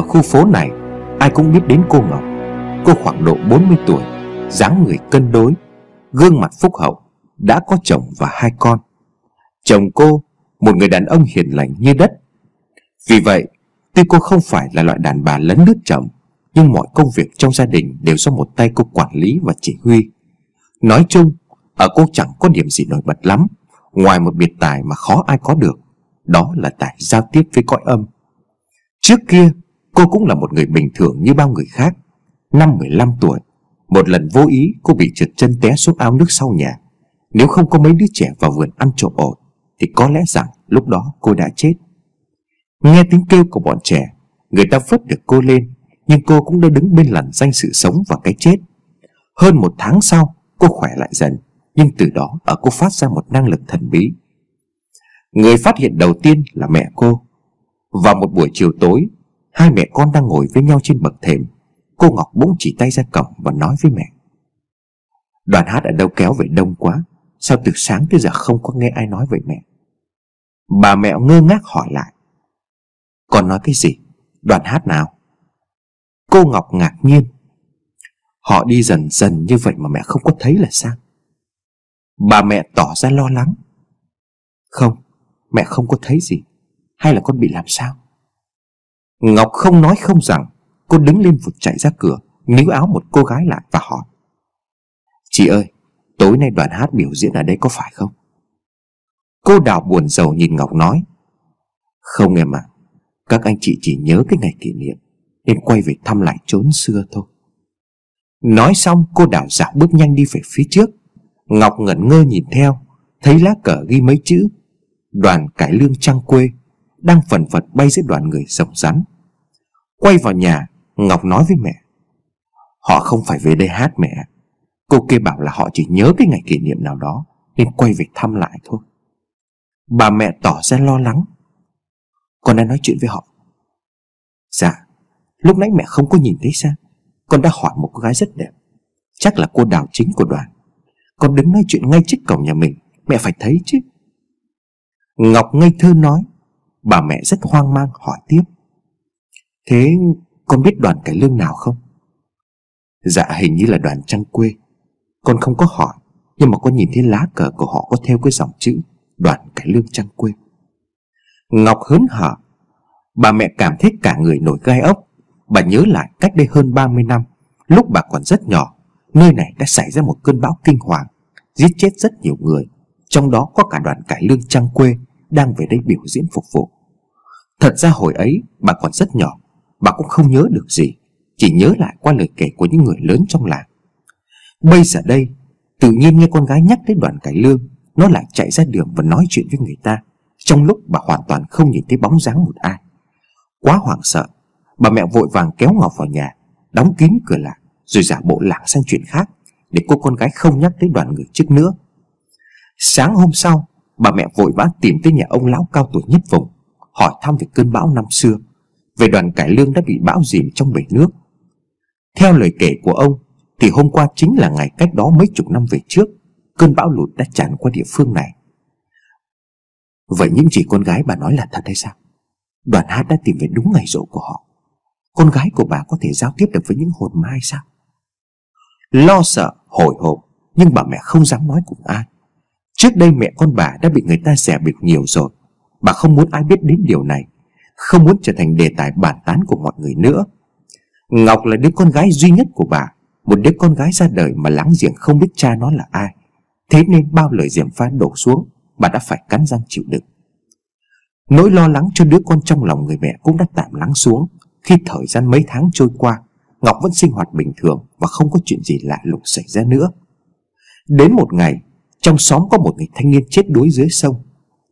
Ở khu phố này ai cũng biết đến cô Ngọc. Cô khoảng độ 40 tuổi, dáng người cân đối, gương mặt phúc hậu, đã có chồng và hai con. Chồng cô, một người đàn ông hiền lành như đất. Vì vậy, tuy cô không phải là loại đàn bà lấn lướt chồng, nhưng mọi công việc trong gia đình đều do một tay cô quản lý và chỉ huy. Nói chung, ở cô chẳng có điểm gì nổi bật lắm, ngoài một biệt tài mà khó ai có được, đó là tài giao tiếp với cõi âm. Trước kia, cô cũng là một người bình thường như bao người khác. Năm 15 tuổi, một lần vô ý cô bị trượt chân té xuống ao nước sau nhà. Nếu không có mấy đứa trẻ vào vườn ăn trộm ổi thì có lẽ rằng lúc đó cô đã chết. Nghe tiếng kêu của bọn trẻ, người ta vớt được cô lên, nhưng cô cũng đã đứng bên lằn ranh sự sống và cái chết. Hơn một tháng sau, cô khỏe lại dần, nhưng từ đó ở cô phát ra một năng lực thần bí. Người phát hiện đầu tiên là mẹ cô. Vào một buổi chiều tối, hai mẹ con đang ngồi với nhau trên bậc thềm. Cô Ngọc bỗng chỉ tay ra cổng và nói với mẹ: "Đoàn hát ở đâu kéo về đông quá, sao từ sáng tới giờ không có nghe ai nói về mẹ?" Bà mẹ ngơ ngác hỏi lại: "Con nói cái gì? Đoàn hát nào?" Cô Ngọc ngạc nhiên: "Họ đi dần dần như vậy mà mẹ không có thấy là sao?" Bà mẹ tỏ ra lo lắng: "Không, mẹ không có thấy gì. Hay là con bị làm sao?" Ngọc không nói không rằng, cô đứng lên vụt chạy ra cửa, níu áo một cô gái lại và hỏi: "Chị ơi, tối nay đoàn hát biểu diễn ở đây có phải không?" Cô Đào buồn rầu nhìn Ngọc nói: "Không em ạ, các anh chị chỉ nhớ cái ngày kỷ niệm nên quay về thăm lại chốn xưa thôi." Nói xong, cô Đào dạo bước nhanh đi về phía trước. Ngọc ngẩn ngơ nhìn theo, thấy lá cờ ghi mấy chữ Đoàn Cải Lương Trăng Quê đang phần phật bay giữa đoàn người rồng rắn. Quay vào nhà, Ngọc nói với mẹ: "Họ không phải về đây hát mẹ. Cô kia bảo là họ chỉ nhớ cái ngày kỷ niệm nào đó nên quay về thăm lại thôi." Bà mẹ tỏ ra lo lắng: "Con đã nói chuyện với họ?" "Dạ, lúc nãy mẹ không có nhìn thấy sao? Con đã hỏi một cô gái rất đẹp, chắc là cô Đào chính của đoàn. Con đứng nói chuyện ngay trước cổng nhà mình, mẹ phải thấy chứ." Ngọc ngây thơ nói. Bà mẹ rất hoang mang hỏi tiếp: "Thế con biết đoàn cải lương nào không?" "Dạ hình như là đoàn Trăng Quê. Con không có hỏi, nhưng mà con nhìn thấy lá cờ của họ có theo cái dòng chữ Đoàn Cải Lương Trăng Quê." Ngọc hớn hở. Bà mẹ cảm thấy cả người nổi gai ốc. Bà nhớ lại cách đây hơn 30 năm, lúc bà còn rất nhỏ, nơi này đã xảy ra một cơn bão kinh hoàng, giết chết rất nhiều người, trong đó có cả đoàn cải lương Trăng Quê đang về đây biểu diễn phục vụ. Thật ra hồi ấy bà còn rất nhỏ, bà cũng không nhớ được gì, chỉ nhớ lại qua lời kể của những người lớn trong làng. Bây giờ đây, tự nhiên nghe con gái nhắc đến đoàn cải lương, nó lại chạy ra đường và nói chuyện với người ta, trong lúc bà hoàn toàn không nhìn thấy bóng dáng một ai. Quá hoảng sợ, bà mẹ vội vàng kéo Ngọc vào nhà, đóng kín cửa lại rồi giả bộ lảng sang chuyện khác để cô con gái không nhắc đến đoàn người trước nữa. Sáng hôm sau, bà mẹ vội vã tìm tới nhà ông lão cao tuổi nhất vùng, hỏi thăm về cơn bão năm xưa, về đoàn cải lương đã bị bão dìm trong bể nước. Theo lời kể của ông thì hôm qua chính là ngày cách đó mấy chục năm về trước, cơn bão lụt đã tràn qua địa phương này. "Vậy những gì con gái bà nói là thật hay sao? Đoàn hát đã tìm về đúng ngày rỗ của họ. Con gái của bà có thể giao tiếp được với những hồn ma hay sao?" Lo sợ, hồi hộp, nhưng bà mẹ không dám nói cùng ai. Trước đây mẹ con bà đã bị người ta dè bịp nhiều rồi. Bà không muốn ai biết đến điều này, không muốn trở thành đề tài bàn tán của mọi người nữa. Ngọc là đứa con gái duy nhất của bà, một đứa con gái ra đời mà láng giềng không biết cha nó là ai. Thế nên bao lời gièm pha đổ xuống, bà đã phải cắn răng chịu đựng. Nỗi lo lắng cho đứa con trong lòng người mẹ cũng đã tạm lắng xuống. Khi thời gian mấy tháng trôi qua, Ngọc vẫn sinh hoạt bình thường và không có chuyện gì lạ lùng xảy ra nữa. Đến một ngày, trong xóm có một người thanh niên chết đuối dưới sông.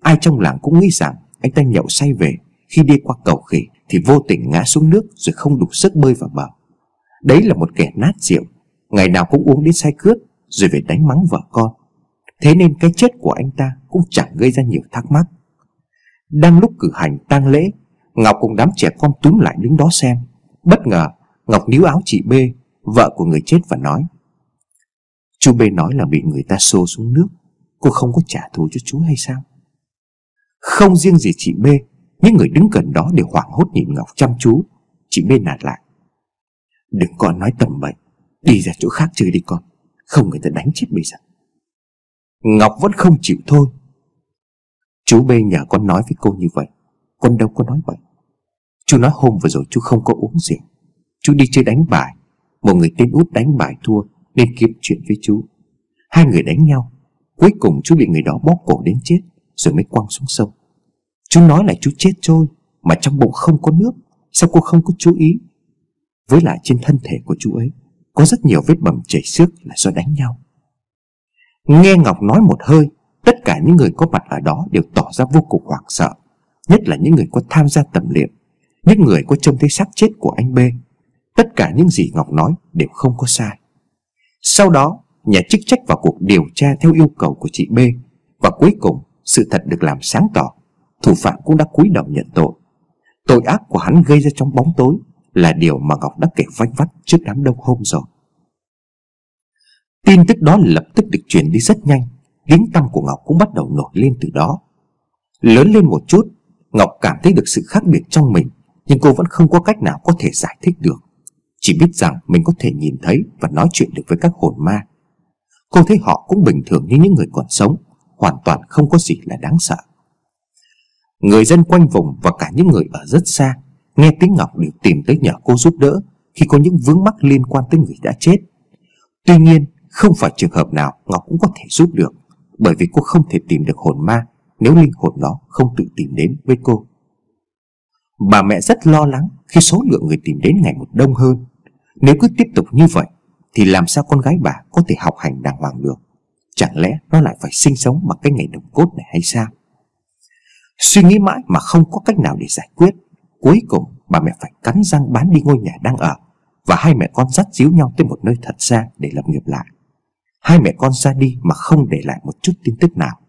Ai trong làng cũng nghĩ rằng anh ta nhậu say về, khi đi qua cầu khỉ thì vô tình ngã xuống nước rồi không đủ sức bơi vào bờ. Đấy là một kẻ nát rượu, ngày nào cũng uống đến say khướt rồi về đánh mắng vợ con. Thế nên cái chết của anh ta cũng chẳng gây ra nhiều thắc mắc. Đang lúc cử hành tang lễ, Ngọc cùng đám trẻ con túm lại đứng đó xem. Bất ngờ, Ngọc níu áo chị B, vợ của người chết, và nói: "Chú B nói là bị người ta xô xuống nước. Cô không có trả thù cho chú hay sao?" Không riêng gì chị B, những người đứng gần đó đều hoảng hốt nhìn Ngọc chăm chú. Chị mới nạt lại: đừng còn nói tầm bậy, đi ra chỗ khác chơi đi con, không người ta đánh chết bây giờ. Ngọc vẫn không chịu thôi. Chú B nhờ con nói với cô như vậy. Con đâu có nói vậy. Chú nói hôm vừa rồi chú không có uống rượu, chú đi chơi đánh bài. Một người tên út đánh bài thua nên kiếm chuyện với chú. Hai người đánh nhau, cuối cùng chú bị người đó bóp cổ đến chết rồi mới quăng xuống sông. Chú nói là chú chết trôi, mà trong bụng không có nước. Sao cô không có chú ý? Với lại trên thân thể của chú ấy có rất nhiều vết bầm chảy xước là do đánh nhau. Nghe Ngọc nói một hơi, tất cả những người có mặt ở đó đều tỏ ra vô cùng hoảng sợ, nhất là những người có tham gia tẩm liệm, những người có trông thấy xác chết của anh B. Tất cả những gì Ngọc nói đều không có sai. Sau đó, nhà chức trách vào cuộc điều tra theo yêu cầu của chị B, và cuối cùng sự thật được làm sáng tỏ. Thủ phạm cũng đã cúi đầu nhận tội. Tội ác của hắn gây ra trong bóng tối là điều mà Ngọc đã kể vanh vách trước đám đông hôm rồi. Tin tức đó lập tức được truyền đi rất nhanh. Tiếng tăm của Ngọc cũng bắt đầu nổi lên từ đó. Lớn lên một chút, Ngọc cảm thấy được sự khác biệt trong mình, nhưng cô vẫn không có cách nào có thể giải thích được. Chỉ biết rằng mình có thể nhìn thấy và nói chuyện được với các hồn ma. Cô thấy họ cũng bình thường như những người còn sống, hoàn toàn không có gì là đáng sợ. Người dân quanh vùng và cả những người ở rất xa nghe tiếng Ngọc đều tìm tới nhờ cô giúp đỡ khi có những vướng mắc liên quan tới người đã chết. Tuy nhiên, không phải trường hợp nào Ngọc cũng có thể giúp được, bởi vì cô không thể tìm được hồn ma nếu linh hồn đó không tự tìm đến với cô. Bà mẹ rất lo lắng khi số lượng người tìm đến ngày một đông hơn. Nếu cứ tiếp tục như vậy thì làm sao con gái bà có thể học hành đàng hoàng được? Chẳng lẽ nó lại phải sinh sống bằng cái nghề đồng cốt này hay sao? Suy nghĩ mãi mà không có cách nào để giải quyết. Cuối cùng bà mẹ phải cắn răng bán đi ngôi nhà đang ở, và hai mẹ con dắt díu nhau tới một nơi thật xa để lập nghiệp lại. Hai mẹ con ra đi mà không để lại một chút tin tức nào.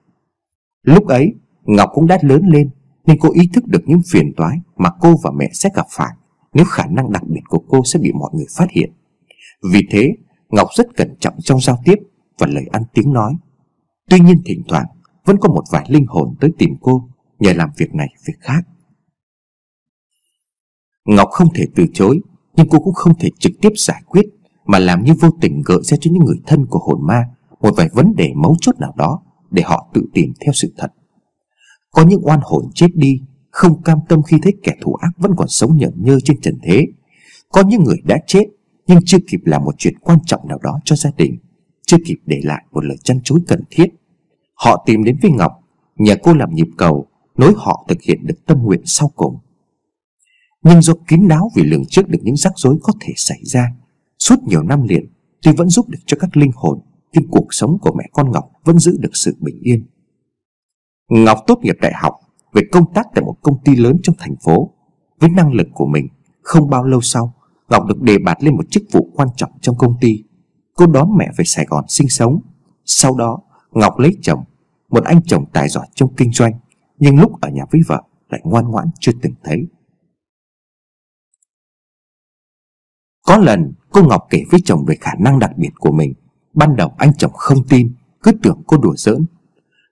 Lúc ấy Ngọc cũng đã lớn lên nên cô ý thức được những phiền toái mà cô và mẹ sẽ gặp phải nếu khả năng đặc biệt của cô sẽ bị mọi người phát hiện. Vì thế Ngọc rất cẩn trọng trong giao tiếp và lời ăn tiếng nói. Tuy nhiên thỉnh thoảng vẫn có một vài linh hồn tới tìm cô nhờ làm việc này việc khác. Ngọc không thể từ chối, nhưng cô cũng không thể trực tiếp giải quyết, mà làm như vô tình gợi ra cho những người thân của hồn ma một vài vấn đề mấu chốt nào đó để họ tự tìm theo sự thật. Có những oan hồn chết đi không cam tâm khi thấy kẻ thù ác vẫn còn sống nhởn nhơ trên trần thế. Có những người đã chết nhưng chưa kịp làm một chuyện quan trọng nào đó cho gia đình, chưa kịp để lại một lời trăn trối cần thiết. Họ tìm đến với Ngọc, nhờ cô làm nhịp cầu nối họ thực hiện được tâm nguyện sau cùng. Nhưng do kín đáo vì lường trước được những rắc rối có thể xảy ra, suốt nhiều năm liền tuy vẫn giúp được cho các linh hồn, nhưng cuộc sống của mẹ con Ngọc vẫn giữ được sự bình yên. Ngọc tốt nghiệp đại học về công tác tại một công ty lớn trong thành phố. Với năng lực của mình, không bao lâu sau Ngọc được đề bạt lên một chức vụ quan trọng trong công ty. Cô đón mẹ về Sài Gòn sinh sống. Sau đó Ngọc lấy chồng, một anh chồng tài giỏi trong kinh doanh, nhưng lúc ở nhà với vợ lại ngoan ngoãn chưa từng thấy. Có lần cô Ngọc kể với chồng về khả năng đặc biệt của mình. Ban đầu anh chồng không tin, cứ tưởng cô đùa giỡn.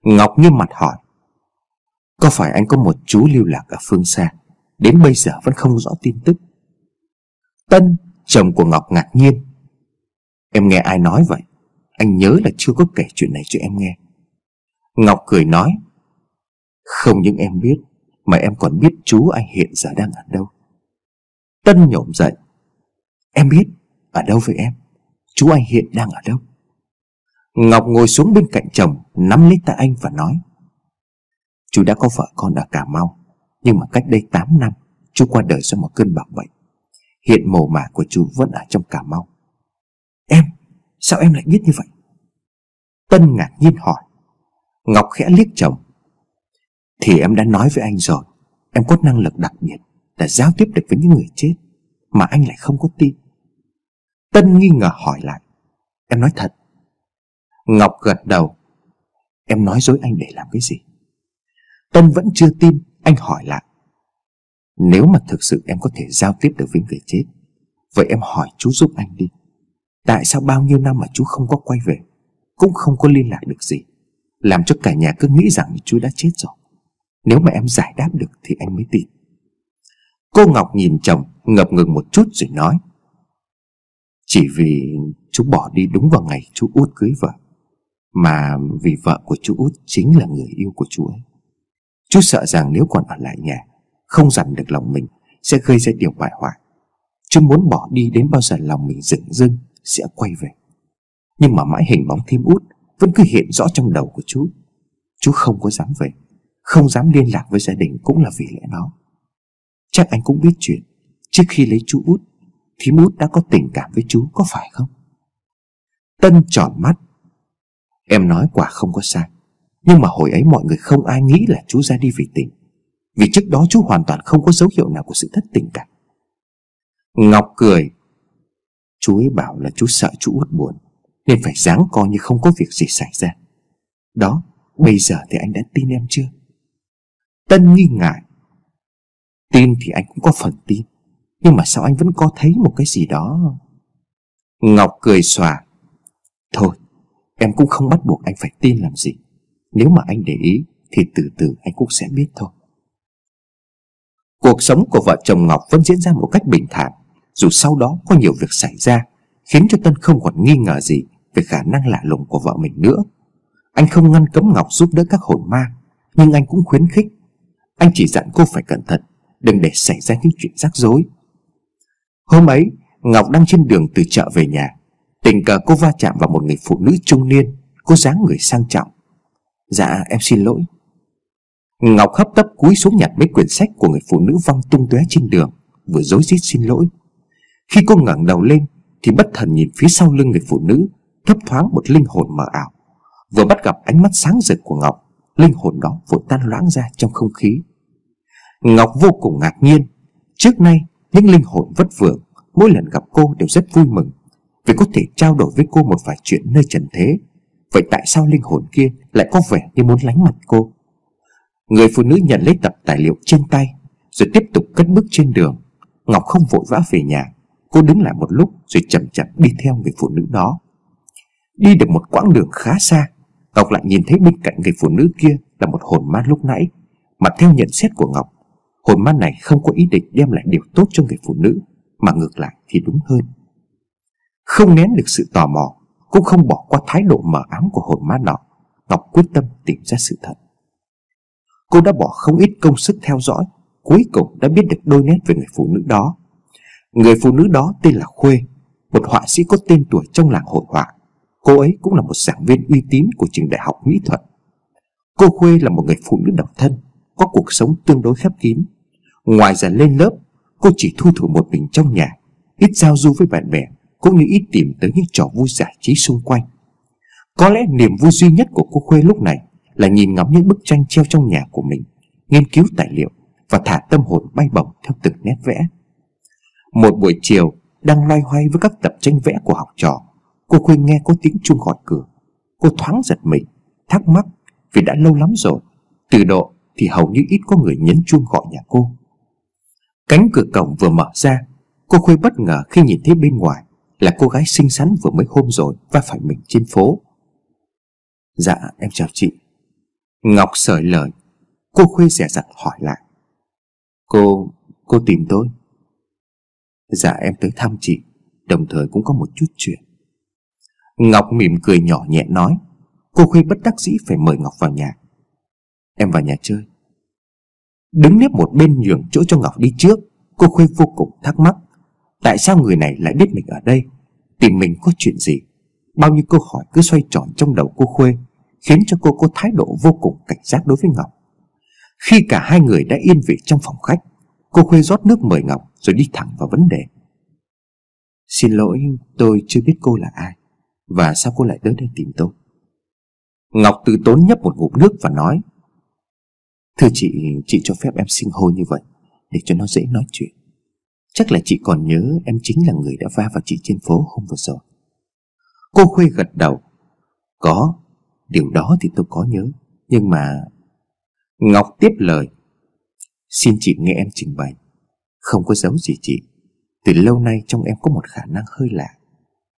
Ngọc nghiêm mặt hỏi: có phải anh có một chú lưu lạc ở phương xa, đến bây giờ vẫn không rõ tin tức? Tân, chồng của Ngọc, ngạc nhiên: em nghe ai nói vậy? Anh nhớ là chưa có kể chuyện này cho em nghe. Ngọc cười nói: không những em biết, mà em còn biết chú anh hiện giờ đang ở đâu. Tân nhổm dậy: em biết, ở đâu vậy em? Chú anh hiện đang ở đâu? Ngọc ngồi xuống bên cạnh chồng, nắm lấy tay anh và nói: chú đã có vợ con ở Cà Mau, nhưng mà cách đây 8 năm chú qua đời do một cơn bạo bệnh. Hiện mồ mả của chú vẫn ở trong Cà Mau. Em, sao em lại biết như vậy? Tân ngạc nhiên hỏi. Ngọc khẽ liếc chồng: thì em đã nói với anh rồi, em có năng lực đặc biệt là giao tiếp được với những người chết, mà anh lại không có tin. Tân nghi ngờ hỏi lại: em nói thật? Ngọc gật đầu: em nói dối anh để làm cái gì? Tân vẫn chưa tin, anh hỏi lại: nếu mà thực sự em có thể giao tiếp được với người chết, vậy em hỏi chú giúp anh đi, tại sao bao nhiêu năm mà chú không có quay về, cũng không có liên lạc được gì, làm cho cả nhà cứ nghĩ rằng chú đã chết rồi. Nếu mà em giải đáp được thì anh mới tin. Cô Ngọc nhìn chồng ngập ngừng một chút rồi nói: Chỉ vì chú bỏ đi đúng vào ngày chú út cưới vợ, mà vì vợ của chú út chính là người yêu của chú ấy. Chú sợ rằng nếu còn ở lại nhà, không dằn được lòng mình sẽ gây ra điều bại hoại. Chú muốn bỏ đi đến bao giờ lòng mình rừng rưng sẽ quay về. Nhưng mà mãi hình bóng Thím Út vẫn cứ hiện rõ trong đầu của chú. Chú không có dám về, không dám liên lạc với gia đình cũng là vì lẽ đó. Chắc anh cũng biết chuyện, trước khi lấy chú Út, Thím Út đã có tình cảm với chú, có phải không? Tân tròn mắt. Em nói quả không có sai, nhưng mà hồi ấy mọi người không ai nghĩ là chú ra đi vì tình, vì trước đó chú hoàn toàn không có dấu hiệu nào của sự thất tình cả. Ngọc cười. Chú ấy bảo là chú sợ chú Út buồn nên phải dáng coi như không có việc gì xảy ra. Đó, bây giờ thì anh đã tin em chưa? Tân nghi ngại. Tin thì anh cũng có phần tin, nhưng mà sao anh vẫn có thấy một cái gì đó? Ngọc cười xòa. Thôi, em cũng không bắt buộc anh phải tin làm gì. Nếu mà anh để ý thì từ từ anh cũng sẽ biết thôi. Cuộc sống của vợ chồng Ngọc vẫn diễn ra một cách bình thản, dù sau đó có nhiều việc xảy ra khiến cho Tân không còn nghi ngờ gì về khả năng lạ lùng của vợ mình nữa. Anh không ngăn cấm Ngọc giúp đỡ các hồn ma, nhưng anh cũng khuyến khích. Anh chỉ dặn cô phải cẩn thận, đừng để xảy ra những chuyện rắc rối. Hôm ấy, Ngọc đang trên đường từ chợ về nhà, tình cờ cô va chạm vào một người phụ nữ trung niên. Cô dáng người sang trọng. Dạ em xin lỗi. Ngọc hấp tấp cúi xuống nhặt mấy quyển sách của người phụ nữ văng tung tóe trên đường, vừa rối rít xin lỗi. Khi cô ngẩng đầu lên thì bất thần nhìn phía sau lưng người phụ nữ, thấp thoáng một linh hồn mờ ảo. Vừa bắt gặp ánh mắt sáng rực của Ngọc, linh hồn đó vội tan loãng ra trong không khí. Ngọc vô cùng ngạc nhiên. Trước nay những linh hồn vất vưởng mỗi lần gặp cô đều rất vui mừng vì có thể trao đổi với cô một vài chuyện nơi trần thế. Vậy tại sao linh hồn kia lại có vẻ như muốn lánh mặt cô? Người phụ nữ nhận lấy tập tài liệu trên tay rồi tiếp tục cất bước trên đường. Ngọc không vội vã về nhà. Cô đứng lại một lúc rồi chậm chậm đi theo người phụ nữ đó. Đi được một quãng đường khá xa, Ngọc lại nhìn thấy bên cạnh người phụ nữ kia là một hồn ma lúc nãy. Mà theo nhận xét của Ngọc, hồn ma này không có ý định đem lại điều tốt cho người phụ nữ, mà ngược lại thì đúng hơn. Không nén được sự tò mò, cũng không bỏ qua thái độ mờ ám của hồn ma nọ, Ngọc quyết tâm tìm ra sự thật. Cô đã bỏ không ít công sức theo dõi, cuối cùng đã biết được đôi nét về người phụ nữ đó. Người phụ nữ đó tên là Khuê, một họa sĩ có tên tuổi trong làng hội họa. Cô ấy cũng là một giảng viên uy tín của trường đại học mỹ thuật. Cô Khuê là một người phụ nữ độc thân, có cuộc sống tương đối khép kín. Ngoài giờ lên lớp, cô chỉ thu thủ một mình trong nhà, ít giao du với bạn bè, cũng như ít tìm tới những trò vui giải trí xung quanh. Có lẽ niềm vui duy nhất của cô Khuê lúc này là nhìn ngắm những bức tranh treo trong nhà của mình, nghiên cứu tài liệu và thả tâm hồn bay bổng theo từng nét vẽ. Một buổi chiều, đang loay hoay với các tập tranh vẽ của học trò, cô Khuê nghe có tiếng chuông gọi cửa. Cô thoáng giật mình, thắc mắc vì đã lâu lắm rồi, từ độ thì hầu như ít có người nhấn chuông gọi nhà cô. Cánh cửa cổng vừa mở ra, cô Khuê bất ngờ khi nhìn thấy bên ngoài là cô gái xinh xắn vừa mới hôm rồi va phải mình trên phố. Dạ em chào chị. Ngọc sởi lời. Cô Khuê dè dặt hỏi lại. Cô tìm tôi? Dạ em tới thăm chị, đồng thời cũng có một chút chuyện. Ngọc mỉm cười nhỏ nhẹ nói. Cô Khuê bất đắc dĩ phải mời Ngọc vào nhà. Em vào nhà chơi. Đứng nép một bên nhường chỗ cho Ngọc đi trước, cô Khuê vô cùng thắc mắc. Tại sao người này lại biết mình ở đây? Tìm mình có chuyện gì? Bao nhiêu câu hỏi cứ xoay tròn trong đầu cô Khuê, khiến cho cô có thái độ vô cùng cảnh giác đối với Ngọc. Khi cả hai người đã yên vị trong phòng khách, cô Khuê rót nước mời Ngọc rồi đi thẳng vào vấn đề. Xin lỗi, tôi chưa biết cô là ai, và sao cô lại tới đây tìm tôi? Ngọc từ tốn nhấp một ngụm nước và nói. Thưa chị cho phép em xưng hô như vậy để cho nó dễ nói chuyện. Chắc là chị còn nhớ em chính là người đã va vào chị trên phố hôm vừa rồi. Cô Khuê gật đầu. Có, điều đó thì tôi có nhớ. Nhưng mà... Ngọc tiếp lời. Xin chị nghe em trình bày. Không có giấu gì chị, từ lâu nay trong em có một khả năng hơi lạ,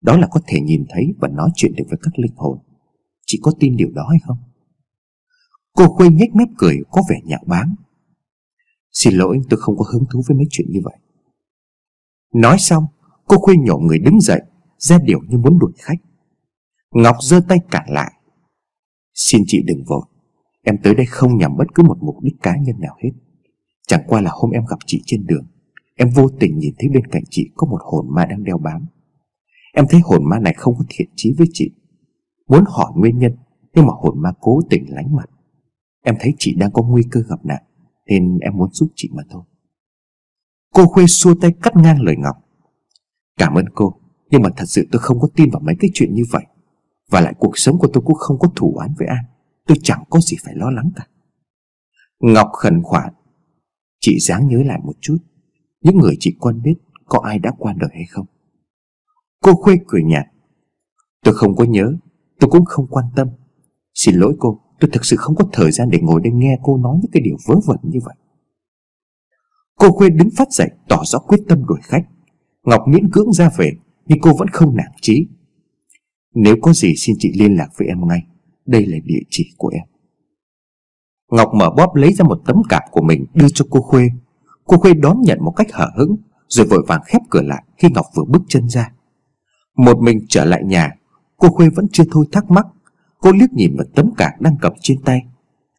đó là có thể nhìn thấy và nói chuyện được với các linh hồn. Chị có tin điều đó hay không? Cô Khuê nhếch mép cười có vẻ nhạo báng. Xin lỗi, tôi không có hứng thú với mấy chuyện như vậy. Nói xong, cô Khuê nhổm người đứng dậy, ra điệu như muốn đuổi khách. Ngọc giơ tay cản lại. Xin chị đừng vội, em tới đây không nhằm bất cứ một mục đích cá nhân nào hết. Chẳng qua là hôm em gặp chị trên đường, em vô tình nhìn thấy bên cạnh chị có một hồn ma đang đeo bám. Em thấy hồn ma này không có thiện chí với chị, muốn hỏi nguyên nhân, nhưng mà hồn ma cố tình lánh mặt. Em thấy chị đang có nguy cơ gặp nạn, nên em muốn giúp chị mà thôi. Cô Khuê xua tay cắt ngang lời Ngọc. Cảm ơn cô, nhưng mà thật sự tôi không có tin vào mấy cái chuyện như vậy. Và lại cuộc sống của tôi cũng không có thù oán với ai, tôi chẳng có gì phải lo lắng cả. Ngọc khẩn khoản. Chị ráng nhớ lại một chút, những người chị quen biết có ai đã qua đời hay không? Cô Khuê cười nhạt. Tôi không có nhớ, tôi cũng không quan tâm. Xin lỗi cô, tôi thực sự không có thời gian để ngồi đây nghe cô nói những cái điều vớ vẩn như vậy. Cô Khuê đứng phát dậy, tỏ rõ quyết tâm đuổi khách. Ngọc miễn cưỡng ra về, nhưng cô vẫn không nản chí. Nếu có gì xin chị liên lạc với em ngay, đây là địa chỉ của em. Ngọc mở bóp lấy ra một tấm card của mình đưa cho cô Khuê. Cô Khuê đón nhận một cách hở hững, rồi vội vàng khép cửa lại khi Ngọc vừa bước chân ra. Một mình trở lại nhà, cô Khuê vẫn chưa thôi thắc mắc. Cô liếc nhìn vào tấm card đang cầm trên tay,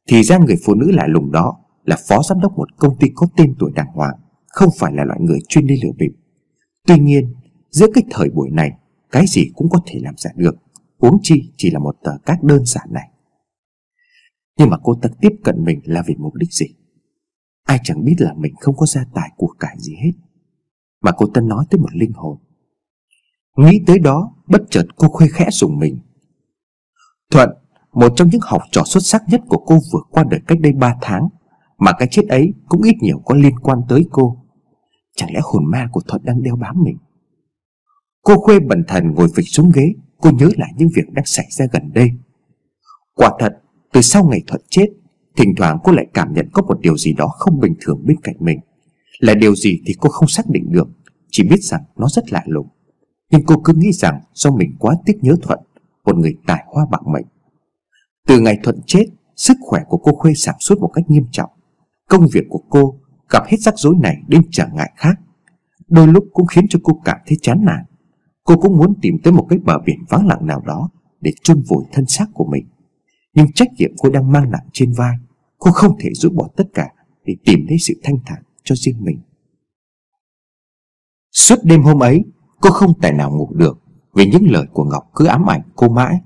thì ra người phụ nữ lạ lùng đó là phó giám đốc một công ty có tên tuổi đàng hoàng, không phải là loại người chuyên đi lừa bịp. Tuy nhiên, giữa cái thời buổi này, cái gì cũng có thể làm giả được, huống chi chỉ là một tờ card đơn giản này. Nhưng mà cô ta tiếp cận mình là vì mục đích gì? Ai chẳng biết là mình không có gia tài của cải gì hết, mà cô ta nói tới một linh hồn. Nghĩ tới đó, bất chợt cô Khuê khẽ rùng mình. Thuận, một trong những học trò xuất sắc nhất của cô vừa qua đời cách đây 3 tháng, mà cái chết ấy cũng ít nhiều có liên quan tới cô. Chẳng lẽ hồn ma của Thuận đang đeo bám mình? Cô Khuê bần thần ngồi phịch xuống ghế. Cô nhớ lại những việc đang xảy ra gần đây. Quả thật, từ sau ngày Thuận chết, thỉnh thoảng cô lại cảm nhận có một điều gì đó không bình thường bên cạnh mình. Là điều gì thì cô không xác định được, chỉ biết rằng nó rất lạ lùng. Nhưng cô cứ nghĩ rằng do mình quá tiếc nhớ Thuận, một người tài hoa bạc mệnh. Từ ngày Thuận chết, sức khỏe của cô Khuê giảm sút một cách nghiêm trọng. Công việc của cô gặp hết rắc rối này đến trở ngại khác, đôi lúc cũng khiến cho cô cảm thấy chán nản. Cô cũng muốn tìm tới một cái bờ biển vắng lặng nào đó để chôn vùi thân xác của mình. Nhưng trách nhiệm cô đang mang nặng trên vai, cô không thể rũ bỏ tất cả để tìm thấy sự thanh thản cho riêng mình. Suốt đêm hôm ấy, cô không tài nào ngủ được vì những lời của Ngọc cứ ám ảnh cô mãi.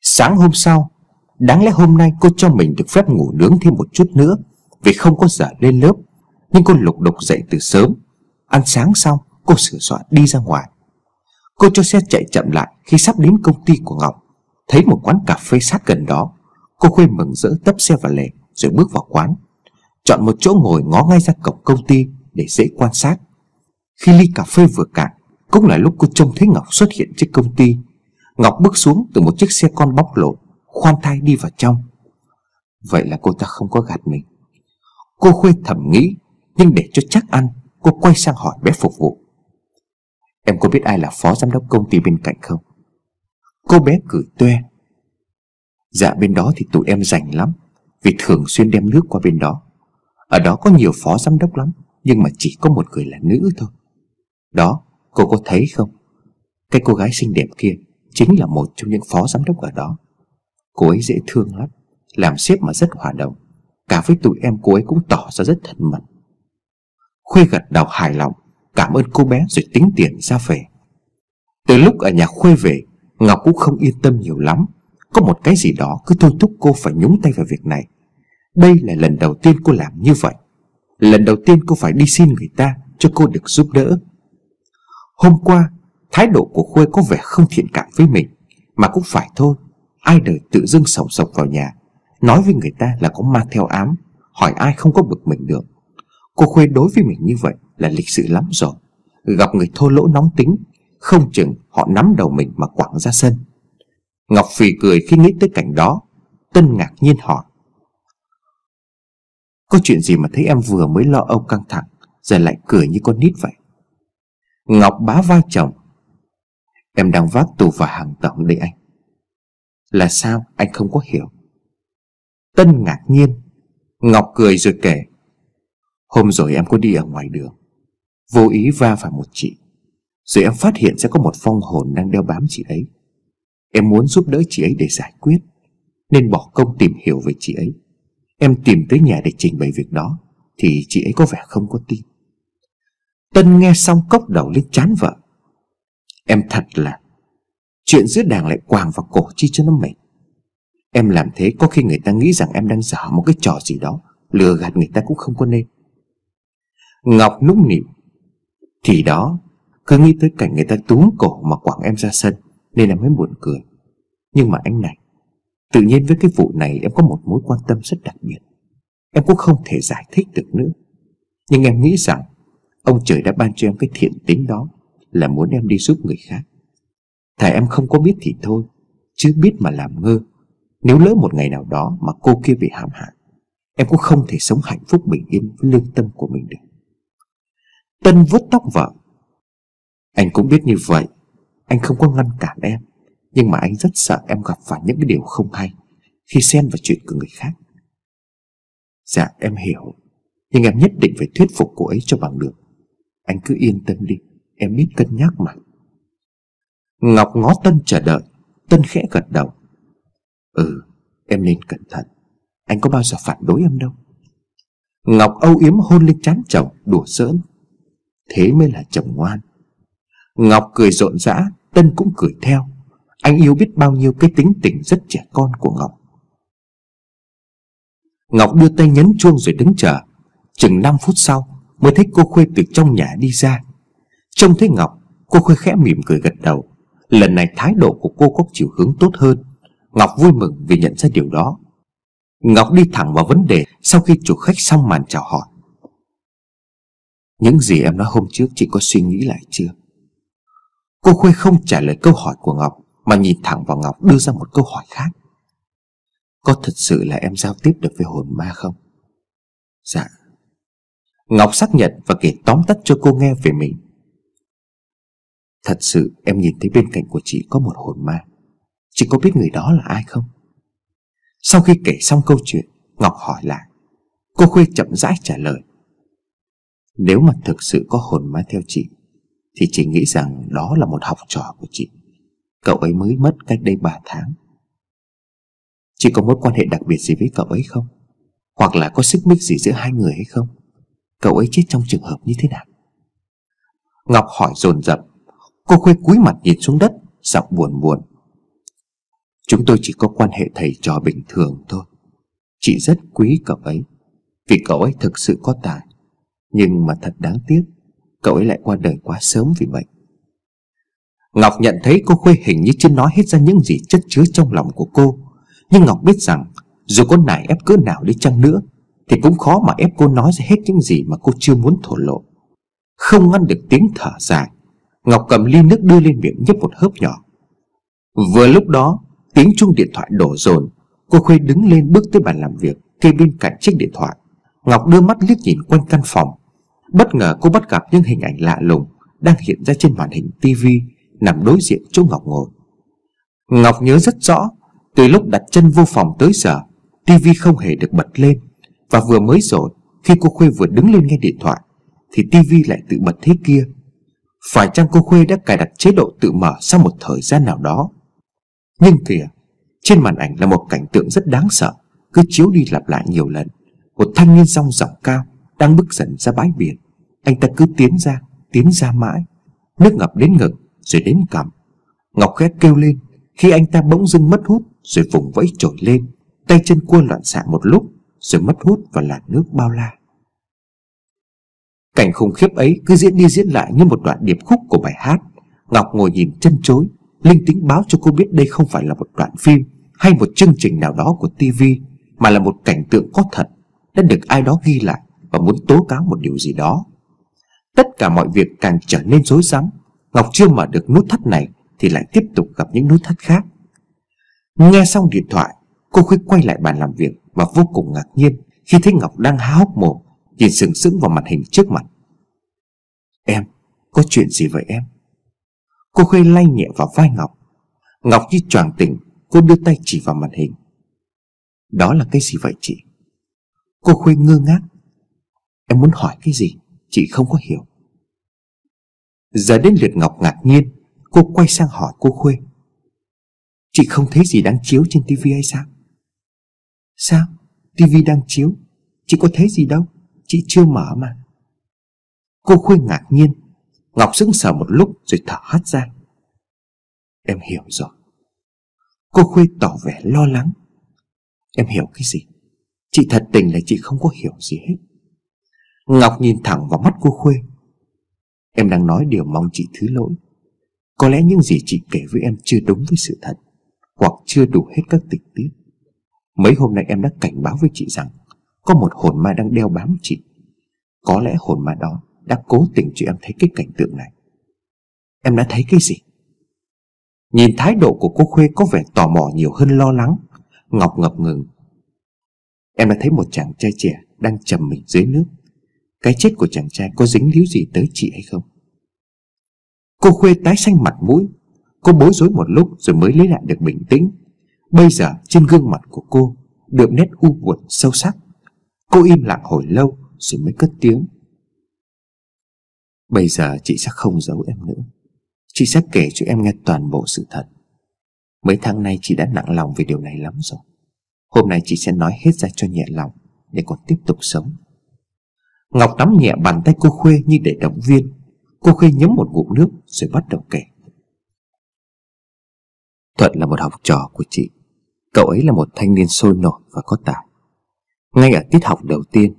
Sáng hôm sau, đáng lẽ hôm nay cô cho mình được phép ngủ nướng thêm một chút nữa vì không có giờ lên lớp, nhưng cô lục đục dậy từ sớm. Ăn sáng xong, cô sửa soạn đi ra ngoài. Cô cho xe chạy chậm lại. Khi sắp đến công ty của Ngọc, thấy một quán cà phê sát gần đó, cô Khuê mừng rỡ tấp xe vào lề rồi bước vào quán, chọn một chỗ ngồi ngó ngay ra cổng công ty để dễ quan sát. Khi ly cà phê vừa cạn, cũng là lúc cô trông thấy Ngọc xuất hiện trước công ty. Ngọc bước xuống từ một chiếc xe con bóc lộn, khoan thai đi vào trong. Vậy là cô ta không có gạt mình, cô Khuê thầm nghĩ. Nhưng để cho chắc ăn, cô quay sang hỏi bé phục vụ. Em có biết ai là phó giám đốc công ty bên cạnh không? Cô bé cười toe. Dạ, bên đó thì tụi em rảnh lắm, vì thường xuyên đem nước qua bên đó. Ở đó có nhiều phó giám đốc lắm, nhưng mà chỉ có một người là nữ thôi. Đó, cô có thấy không? Cái cô gái xinh đẹp kia chính là một trong những phó giám đốc ở đó. Cô ấy dễ thương lắm, làm sếp mà rất hòa đồng. Cả với tụi em cô ấy cũng tỏ ra rất thân mật. Khuê gật đầu hài lòng, cảm ơn cô bé rồi tính tiền ra về. Từ lúc ở nhà Khuê về, Ngọc cũng không yên tâm nhiều lắm. Có một cái gì đó cứ thôi thúc cô phải nhúng tay vào việc này. Đây là lần đầu tiên cô làm như vậy, lần đầu tiên cô phải đi xin người ta cho cô được giúp đỡ. Hôm qua, thái độ của Khuê có vẻ không thiện cảm với mình. Mà cũng phải thôi, ai đời tự dưng sòng sọc vào nhà, nói với người ta là có ma theo ám, hỏi ai không có bực mình được. Cô Khuê đối với mình như vậy là lịch sự lắm rồi. Gặp người thô lỗ nóng tính, không chừng họ nắm đầu mình mà quẳng ra sân. Ngọc phì cười khi nghĩ tới cảnh đó. Tân ngạc nhiên hỏi: Có chuyện gì mà thấy em vừa mới lo âu căng thẳng, giờ lại cười như con nít vậy? Ngọc bá vai chồng: Em đang vác tù và hàng tổng đấy anh. Là sao, anh không có hiểu? Tân ngạc nhiên. Ngọc cười rồi kể: Hôm rồi em có đi ở ngoài đường, vô ý va phải một chị, rồi em phát hiện sẽ có một phong hồn đang đeo bám chị ấy. Em muốn giúp đỡ chị ấy để giải quyết, nên bỏ công tìm hiểu về chị ấy. Em tìm tới nhà để trình bày việc đó thì chị ấy có vẻ không có tin. Tân nghe xong cốc đầu lên chán vợ. Em thật là, chuyện giữa đàng lại quàng vào cổ chi cho nó mệt. Em làm thế có khi người ta nghĩ rằng em đang dở một cái trò gì đó, lừa gạt người ta cũng không có nên. Ngọc nũng nịu. Thì đó, cứ nghĩ tới cảnh người ta túm cổ mà quẳng em ra sân nên em mới buồn cười. Nhưng mà anh này, tự nhiên với cái vụ này em có một mối quan tâm rất đặc biệt. Em cũng không thể giải thích được nữa. Nhưng em nghĩ rằng ông trời đã ban cho em cái thiện tính đó, là muốn em đi giúp người khác. Thà em không có biết thì thôi, chứ biết mà làm ngơ, nếu lỡ một ngày nào đó mà cô kia bị hãm hại, em cũng không thể sống hạnh phúc bình yên với lương tâm của mình được. Tân vuốt tóc vợ. Anh cũng biết như vậy, anh không có ngăn cản em, nhưng mà anh rất sợ em gặp phải những cái điều không hay khi xen vào chuyện của người khác. Dạ em hiểu, nhưng em nhất định phải thuyết phục cô ấy cho bằng được. Anh cứ yên tâm đi, em biết cân nhắc mà. Ngọc ngó Tân chờ đợi. Tân khẽ gật đầu. Ừ, em nên cẩn thận. Anh có bao giờ phản đối em đâu. Ngọc âu yếm hôn lên trán chồng, đùa giỡn. Thế mới là chồng ngoan. Ngọc cười rộn rã, Tân cũng cười theo. Anh yêu biết bao nhiêu cái tính tình rất trẻ con của Ngọc. Ngọc đưa tay nhấn chuông rồi đứng chờ. Chừng 5 phút sau mới thấy cô Khuê từ trong nhà đi ra. Trông thấy Ngọc, cô Khuê khẽ mỉm cười gật đầu. Lần này thái độ của cô có chiều hướng tốt hơn. Ngọc vui mừng vì nhận ra điều đó. Ngọc đi thẳng vào vấn đề sau khi chủ khách xong màn chào hỏi. Những gì em nói hôm trước chị có suy nghĩ lại chưa? Cô Khuê không trả lời câu hỏi của Ngọc mà nhìn thẳng vào Ngọc đưa ra một câu hỏi khác. Có thật sự là em giao tiếp được với hồn ma không? Dạ. Ngọc xác nhận và kể tóm tắt cho cô nghe về mình. Thật sự em nhìn thấy bên cạnh của chị có một hồn ma. Chị có biết người đó là ai không? Sau khi kể xong câu chuyện, Ngọc hỏi lại. Cô Khuê chậm rãi trả lời. Nếu mà thực sự có hồn ma theo chị thì chị nghĩ rằng đó là một học trò của chị. Cậu ấy mới mất cách đây 3 tháng. Chị có mối quan hệ đặc biệt gì với cậu ấy không? Hoặc là có xích mích gì giữa hai người hay không? Cậu ấy chết trong trường hợp như thế nào? Ngọc hỏi dồn dập. Cô Khuê cúi mặt nhìn xuống đất, giọng buồn. Chúng tôi chỉ có quan hệ thầy trò bình thường thôi. Chị rất quý cậu ấy, vì cậu ấy thực sự có tài. Nhưng mà thật đáng tiếc, cậu ấy lại qua đời quá sớm vì bệnh. Ngọc nhận thấy cô Khuê hình như chưa nói hết ra những gì chất chứa trong lòng của cô. Nhưng Ngọc biết rằng dù có nài ép cỡ nào đi chăng nữa thì cũng khó mà ép cô nói ra hết những gì mà cô chưa muốn thổ lộ. Không ngăn được tiếng thở dài, Ngọc cầm ly nước đưa lên miệng nhấp một hớp nhỏ. Vừa lúc đó tiếng chuông điện thoại đổ dồn. Cô Khuê đứng lên bước tới bàn làm việc kê bên cạnh chiếc điện thoại. Ngọc đưa mắt liếc nhìn quanh căn phòng. Bất ngờ cô bắt gặp những hình ảnh lạ lùng đang hiện ra trên màn hình tivi nằm đối diện chỗ Ngọc ngồi. Ngọc nhớ rất rõ, từ lúc đặt chân vô phòng tới giờ tivi không hề được bật lên. Và vừa mới rồi, khi cô Khuê vừa đứng lên nghe điện thoại thì tivi lại tự bật thế kia. Phải chăng cô Khuê đã cài đặt chế độ tự mở sau một thời gian nào đó? Nhưng kìa, trên màn ảnh là một cảnh tượng rất đáng sợ, cứ chiếu đi lặp lại nhiều lần. Một thanh niên dong dỏng cao đang bước dần ra bãi biển. Anh ta cứ tiến ra mãi, nước ngập đến ngực rồi đến cằm. Ngọc khẽ kêu lên khi anh ta bỗng dưng mất hút rồi vùng vẫy trồi lên, tay chân cua loạn xạ một lúc rồi mất hút vào làn nước bao la. Cảnh khủng khiếp ấy cứ diễn đi diễn lại như một đoạn điệp khúc của bài hát. Ngọc ngồi nhìn chân chối. Linh tính báo cho cô biết đây không phải là một đoạn phim hay một chương trình nào đó của TV, mà là một cảnh tượng có thật đã được ai đó ghi lại và muốn tố cáo một điều gì đó. Tất cả mọi việc càng trở nên rối rắm. Ngọc chưa mở được nút thắt này thì lại tiếp tục gặp những nút thắt khác. Nghe xong điện thoại, cô Khuê quay lại bàn làm việc và vô cùng ngạc nhiên khi thấy Ngọc đang há hốc mồm nhìn sừng sững vào màn hình trước mặt. Em, có chuyện gì vậy em? Cô Khuê lay nhẹ vào vai Ngọc. Ngọc như choàng tỉnh, cô đưa tay chỉ vào màn hình. Đó là cái gì vậy chị? Cô Khuê ngơ ngác. Em muốn hỏi cái gì chị không có hiểu. Giờ đến lượt Ngọc ngạc nhiên. Cô quay sang hỏi cô Khuê. Chị không thấy gì đang chiếu trên tivi hay sao? Sao? Tivi đang chiếu? Chị có thấy gì đâu, chị chưa mở mà. Cô Khuê ngạc nhiên. Ngọc sững sờ một lúc rồi thở hắt ra. Em hiểu rồi. Cô Khuê tỏ vẻ lo lắng. Em hiểu cái gì? Chị thật tình là chị không có hiểu gì hết. Ngọc nhìn thẳng vào mắt cô Khuê. Em đang nói điều mong chị thứ lỗi. Có lẽ những gì chị kể với em chưa đúng với sự thật, hoặc chưa đủ hết các tình tiết. Mấy hôm nay em đã cảnh báo với chị rằng có một hồn ma đang đeo bám chị. Có lẽ hồn ma đó đã cố tình cho em thấy cái cảnh tượng này. Em đã thấy cái gì? Nhìn thái độ của cô Khuê có vẻ tò mò nhiều hơn lo lắng, Ngọc ngập ngừng. Em đã thấy một chàng trai trẻ đang chìm mình dưới nước. Cái chết của chàng trai có dính líu gì tới chị hay không? Cô Khuê tái xanh mặt mũi. Cô bối rối một lúc rồi mới lấy lại được bình tĩnh. Bây giờ trên gương mặt của cô đượm nét u buồn sâu sắc. Cô im lặng hồi lâu rồi mới cất tiếng. Bây giờ chị sẽ không giấu em nữa. Chị sẽ kể cho em nghe toàn bộ sự thật. Mấy tháng nay chị đã nặng lòng về điều này lắm rồi. Hôm nay chị sẽ nói hết ra cho nhẹ lòng để còn tiếp tục sống. Ngọc nắm nhẹ bàn tay cô Khuê như để động viên. Cô Khuê nhấm một ngụm nước rồi bắt đầu kể. Thuận là một học trò của chị. Cậu ấy là một thanh niên sôi nổi và có tài. Ngay ở tiết học đầu tiên,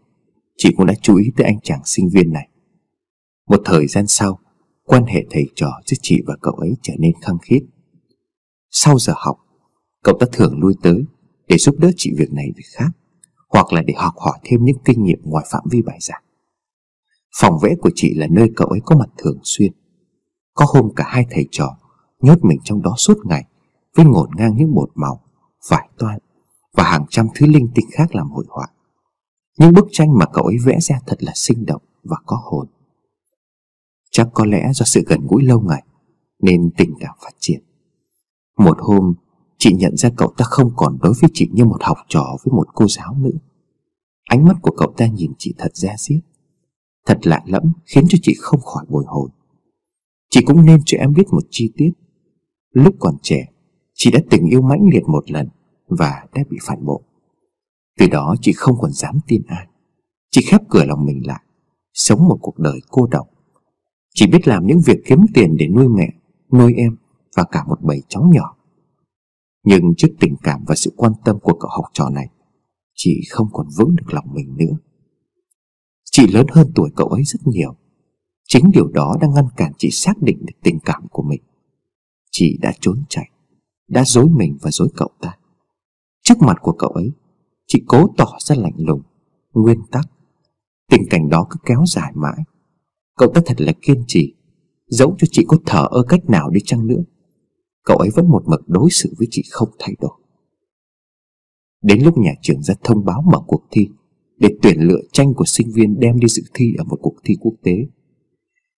chị cũng đã chú ý tới anh chàng sinh viên này. Một thời gian sau, quan hệ thầy trò giữa chị và cậu ấy trở nên khăng khít. Sau giờ học, cậu ta thường lui tới để giúp đỡ chị việc này việc khác, hoặc là để học hỏi thêm những kinh nghiệm ngoài phạm vi bài giảng. Phòng vẽ của chị là nơi cậu ấy có mặt thường xuyên. Có hôm cả hai thầy trò nhốt mình trong đó suốt ngày, với ngổn ngang những bột màu, vải toan và hàng trăm thứ linh tinh khác làm hội họa. Những bức tranh mà cậu ấy vẽ ra thật là sinh động và có hồn. Chắc có lẽ do sự gần gũi lâu ngày nên tình cảm phát triển. Một hôm, chị nhận ra cậu ta không còn đối với chị như một học trò với một cô giáo nữa. Ánh mắt của cậu ta nhìn chị thật da diết, thật lạ lẫm, khiến cho chị không khỏi bồi hồi. Chị cũng nên cho em biết một chi tiết. Lúc còn trẻ, chị đã tình yêu mãnh liệt một lần và đã bị phản bội. Từ đó chị không còn dám tin ai. Chị khép cửa lòng mình lại, sống một cuộc đời cô độc. Chị biết làm những việc kiếm tiền để nuôi mẹ, nuôi em và cả một bầy cháu nhỏ. Nhưng trước tình cảm và sự quan tâm của cậu học trò này, chị không còn vững được lòng mình nữa. Chị lớn hơn tuổi cậu ấy rất nhiều. Chính điều đó đang ngăn cản chị xác định được tình cảm của mình. Chị đã trốn chạy, đã dối mình và dối cậu ta. Trước mặt của cậu ấy, chị cố tỏ ra lạnh lùng, nguyên tắc. Tình cảnh đó cứ kéo dài mãi. Cậu ta thật là kiên trì. Dẫu cho chị có thờ ơ cách nào đi chăng nữa, cậu ấy vẫn một mực đối xử với chị không thay đổi. Đến lúc nhà trường ra thông báo mở cuộc thi để tuyển lựa tranh của sinh viên đem đi dự thi ở một cuộc thi quốc tế.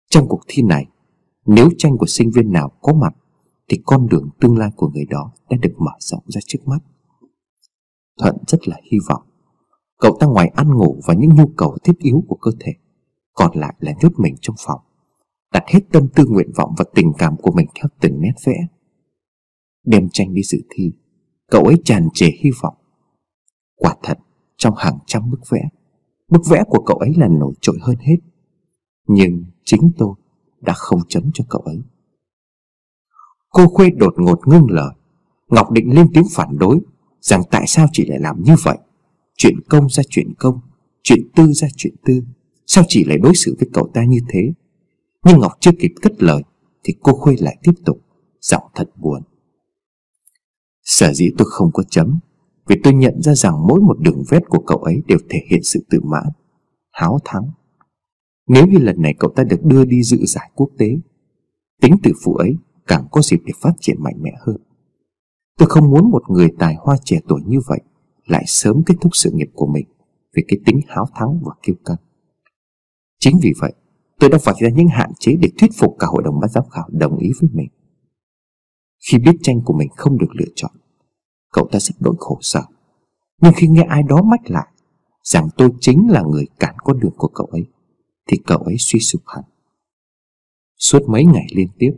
Trong cuộc thi này, nếu tranh của sinh viên nào có mặt thì con đường tương lai của người đó đã được mở rộng ra trước mắt. Thuận rất là hy vọng. Cậu ta ngoài ăn ngủ và những nhu cầu thiết yếu của cơ thể, còn lại là nhốt mình trong phòng, đặt hết tâm tư nguyện vọng và tình cảm của mình theo từng nét vẽ. Đem tranh đi dự thi, cậu ấy tràn trề hy vọng. Quả thật, trong hàng trăm bức vẽ của cậu ấy là nổi trội hơn hết. Nhưng chính tôi đã không chấm cho cậu ấy. Cô Khuê đột ngột ngưng lời. Ngọc định lên tiếng phản đối rằng tại sao chị lại làm như vậy. Chuyện công ra chuyện công, chuyện tư ra chuyện tư, sao chị lại đối xử với cậu ta như thế? Nhưng Ngọc chưa kịp cất lời thì cô Khuê lại tiếp tục, giọng thật buồn. Sở dĩ tôi không có chấm vì tôi nhận ra rằng mỗi một đường vết của cậu ấy đều thể hiện sự tự mãn, háo thắng. Nếu như lần này cậu ta được đưa đi dự giải quốc tế, tính tự phụ ấy càng có dịp để phát triển mạnh mẽ hơn. Tôi không muốn một người tài hoa trẻ tuổi như vậy lại sớm kết thúc sự nghiệp của mình vì cái tính háo thắng và kiêu căng. Chính vì vậy, tôi đã vạch ra những hạn chế để thuyết phục cả hội đồng ban giám khảo đồng ý với mình. Khi biết tranh của mình không được lựa chọn, cậu ta rất đỗi khổ sở. Nhưng khi nghe ai đó mách lại rằng tôi chính là người cản con đường của cậu ấy, thì cậu ấy suy sụp hẳn. Suốt mấy ngày liên tiếp,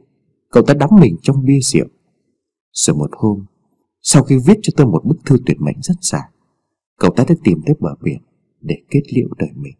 cậu ta đắm mình trong bia rượu. Rồi một hôm, sau khi viết cho tôi một bức thư tuyệt mệnh rất dài, cậu ta đã tìm tới bờ biển để kết liễu đời mình.